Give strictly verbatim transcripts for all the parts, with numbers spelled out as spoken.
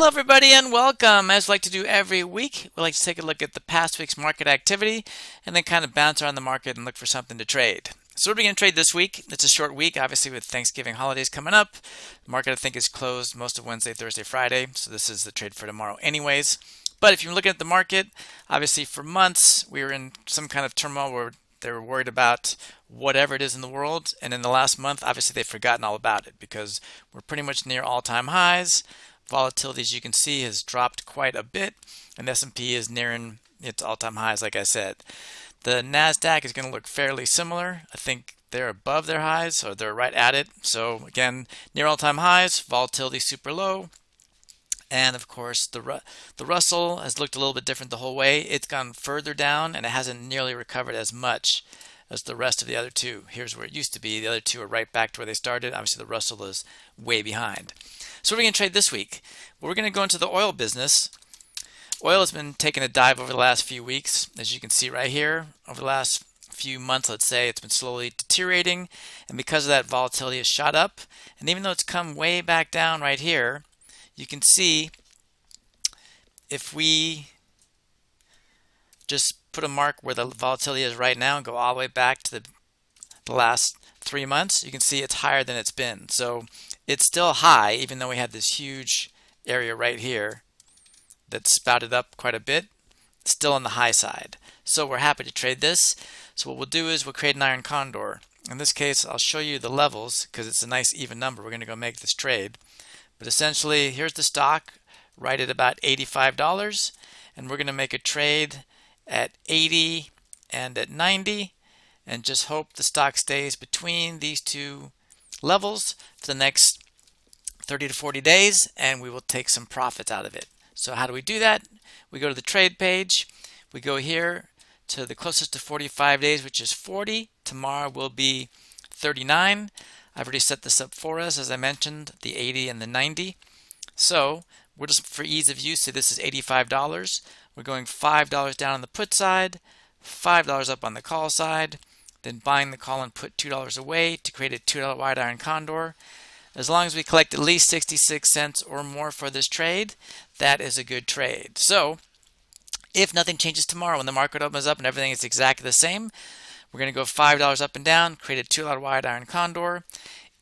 Hello everybody and welcome. As we like to do every week, we like to take a look at the past week's market activity and then kind of bounce around the market and look for something to trade. So what are we going to trade this week? It's a short week, obviously, with Thanksgiving holidays coming up. The market, I think, is closed most of Wednesday, Thursday, Friday, so this is the trade for tomorrow anyways. But if you're looking at the market, obviously for months we were in some kind of turmoil where they were worried about whatever it is in the world, and in the last month, obviously, they've forgotten all about it because we're pretty much near all-time highs. Volatility, as you can see, has dropped quite a bit, and the S and P is nearing its all-time highs, like I said. The NASDAQ is going to look fairly similar. I think they're above their highs, or they're right at it. So, again, near all-time highs, volatility super low, and, of course, the, Ru the Russell has looked a little bit different the whole way. It's gone further down, and it hasn't nearly recovered as much as the rest of the other two. Here's where it used to be. The other two are right back to where they started. Obviously, the Russell is way behind. So what are we going to trade this week? Well, we're going to go into the oil business. Oil has been taking a dive over the last few weeks. As you can see right here, over the last few months, let's say, it's been slowly deteriorating. And because of that, volatility has shot up. And even though it's come way back down right here, you can see if we just put a mark where the volatility is right now and go all the way back to the, the last three months, you can see it's higher than it's been. So it's still high, even though we had this huge area right here that spouted up quite a bit, still on the high side. So we're happy to trade this. So what we'll do is we'll create an iron condor. In this case, I'll show you the levels because it's a nice even number. We're going to go make this trade. But essentially, here's the stock right at about eighty-five dollars, and we're going to make a trade at eighty and at ninety, and just hope the stock stays between these two levels for the next thirty to forty days, and we will take some profits out of it. So how do we do that? We go to the trade page. We go here to the closest to forty-five days, which is forty. Tomorrow will be thirty-nine. I've already set this up for us, as I mentioned, the eighty and the ninety. So we're just, for ease of use, so this is eighty-five dollars. We're going five dollars down on the put side, five dollars up on the call side, then buying the call and put two dollars away to create a two dollar wide iron condor. As long as we collect at least sixty-six cents or more for this trade, that is a good trade. So if nothing changes tomorrow when the market opens up and everything is exactly the same, we're going to go five dollars up and down, create a two dollar wide iron condor.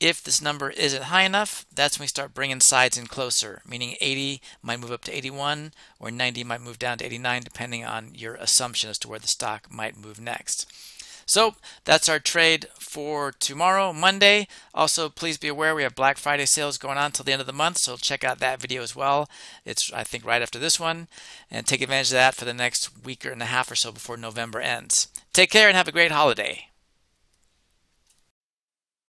If this number isn't high enough, that's when we start bringing sides in closer, meaning eighty might move up to eighty-one or ninety might move down to eighty-nine, depending on your assumption as to where the stock might move next. So that's our trade for tomorrow, Monday. Also, please be aware we have Black Friday sales going on until the end of the month, so check out that video as well. It's, I think, right after this one, and take advantage of that for the next week or and a half or so before November ends. Take care and have a great holiday.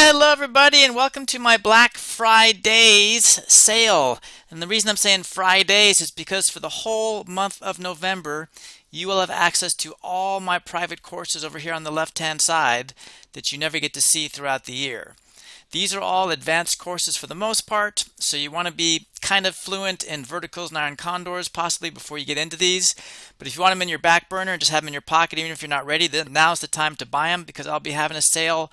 Hello everybody and welcome to my Black Friday's sale. And the reason I'm saying Fridays is because for the whole month of November, you will have access to all my private courses over here on the left-hand side that you never get to see throughout the year. These are all advanced courses for the most part, so you want to be kind of fluent in verticals and iron condors possibly before you get into these. But if you want them in your back burner and just have them in your pocket, even if you're not ready, then now's the time to buy them because I'll be having a sale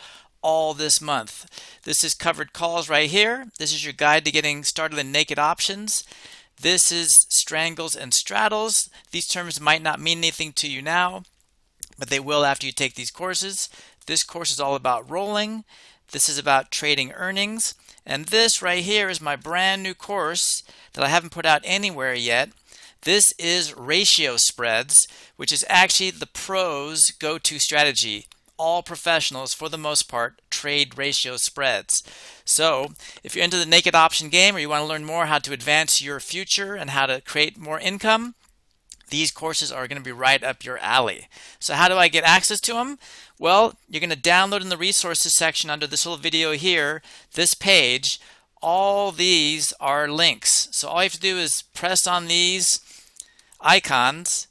all this month. This is covered calls right here. This is your guide to getting started in naked options. This is strangles and straddles. These terms might not mean anything to you now, but they will after you take these courses. This course is all about rolling. This is about trading earnings. And this right here is my brand new course that I haven't put out anywhere yet. This is ratio spreads, which is actually the pros' go-to strategy. All professionals, for the most part, trade ratio spreads. So if you're into the naked option game or you want to learn more how to advance your future and how to create more income, these courses are going to be right up your alley. So how do I get access to them? Well, you're going to download in the resources section under this little video here, this page. All these are links. So all you have to do is press on these icons.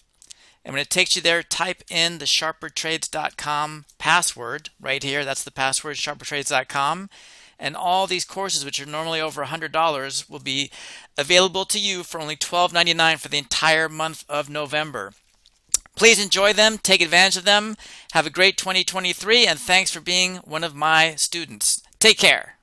And when it takes you there, type in the sharper trades dot com password right here. That's the password, sharper trades dot com. And all these courses, which are normally over one hundred dollars, will be available to you for only twelve ninety-nine for the entire month of November. Please enjoy them. Take advantage of them. Have a great twenty twenty-three, and thanks for being one of my students. Take care.